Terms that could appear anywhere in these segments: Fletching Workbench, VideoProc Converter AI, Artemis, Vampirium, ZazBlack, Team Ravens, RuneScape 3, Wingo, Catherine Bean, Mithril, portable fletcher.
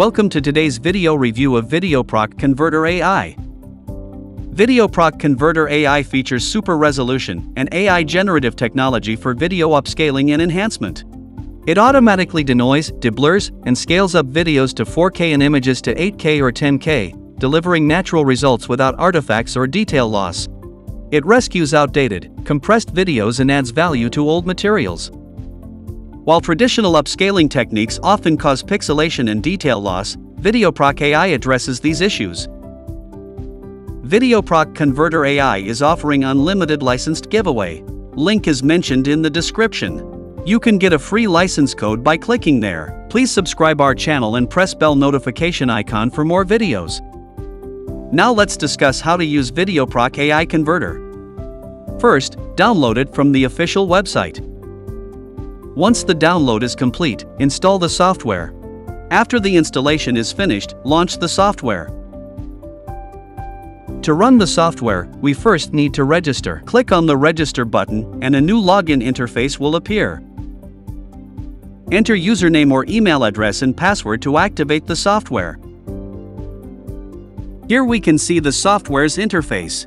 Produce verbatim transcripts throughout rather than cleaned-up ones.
Welcome to today's video review of VideoProc Converter A I. VideoProc Converter A I features super resolution and A I generative technology for video upscaling and enhancement. It automatically denoise, deblurs, and scales up videos to four K and images to eight K or ten K, delivering natural results without artifacts or detail loss. It rescues outdated, compressed videos and adds value to old materials. While traditional upscaling techniques often cause pixelation and detail loss, VideoProc A I addresses these issues. VideoProc Converter A I is offering unlimited licensed giveaway. Link is mentioned in the description. You can get a free license code by clicking there. Please subscribe our channel and press bell notification icon for more videos. Now let's discuss how to use VideoProc A I Converter. First, download it from the official website. Once the download is complete, install the software. After the installation is finished, launch the software. To run the software, we first need to register. Click on the register button and a new login interface will appear. Enter username or email address and password to activate the software. Here we can see the software's interface.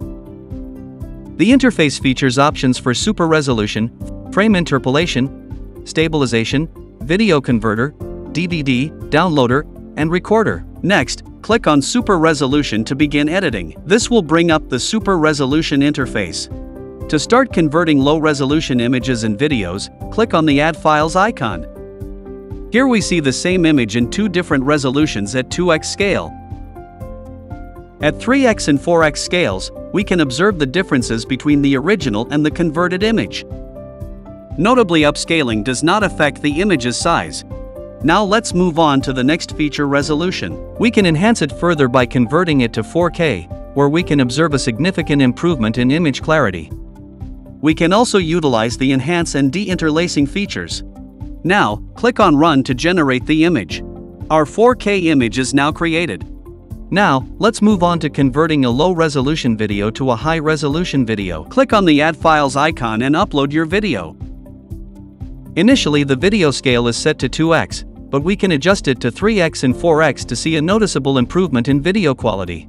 The interface features options for super resolution, frame interpolation, stabilization, video converter, D V D, downloader, and recorder. Next, click on Super Resolution to begin editing. This will bring up the Super Resolution interface. To start converting low-resolution images and videos, click on the Add Files icon. Here we see the same image in two different resolutions at two X scale. At three X and four X scales, we can observe the differences between the original and the converted image. Notably, upscaling does not affect the image's size. Now let's move on to the next feature, resolution. We can enhance it further by converting it to four K, where we can observe a significant improvement in image clarity. We can also utilize the enhance and deinterlacing features. Now, click on Run to generate the image. Our four K image is now created. Now, let's move on to converting a low-resolution video to a high-resolution video. Click on the Add Files icon and upload your video. Initially, the video scale is set to two X, but we can adjust it to three X and four X to see a noticeable improvement in video quality.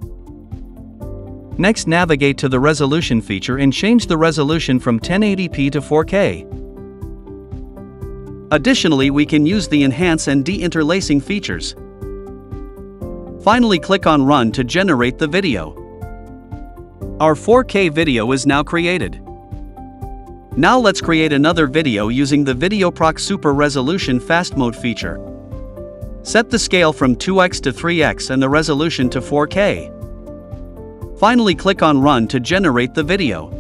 Next, navigate to the resolution feature and change the resolution from ten eighty p to four K. Additionally, we can use the enhance and deinterlacing features. Finally, click on Run to generate the video. Our four K video is now created. Now let's create another video using the VideoProc Super Resolution Fast Mode feature. Set the scale from two X to three X and the resolution to four K. Finally, click on Run to generate the video.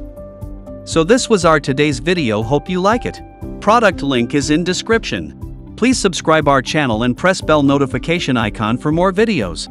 So this was our today's video. Hope you like it. Product link is in description. Please subscribe our channel and press bell notification icon for more videos.